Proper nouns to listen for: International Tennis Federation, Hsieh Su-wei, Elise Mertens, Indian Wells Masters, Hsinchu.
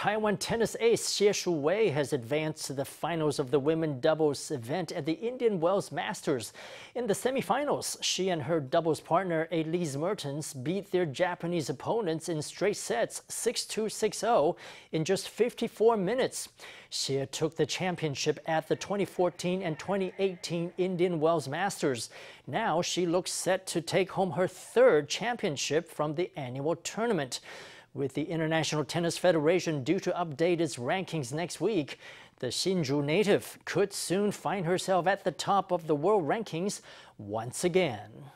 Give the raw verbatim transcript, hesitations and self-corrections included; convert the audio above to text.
Taiwan tennis ace Hsieh Su-wei has advanced to the finals of the women's doubles event at the Indian Wells Masters. In the semifinals, she and her doubles partner Elise Mertens beat their Japanese opponents in straight sets six two, six oh in just fifty-four minutes. Hsieh took the championship at the twenty fourteen and twenty eighteen Indian Wells Masters. Now she looks set to take home her third championship from the annual tournament. With the International Tennis Federation due to update its rankings next week, the Hsinchu native could soon find herself at the top of the world rankings once again.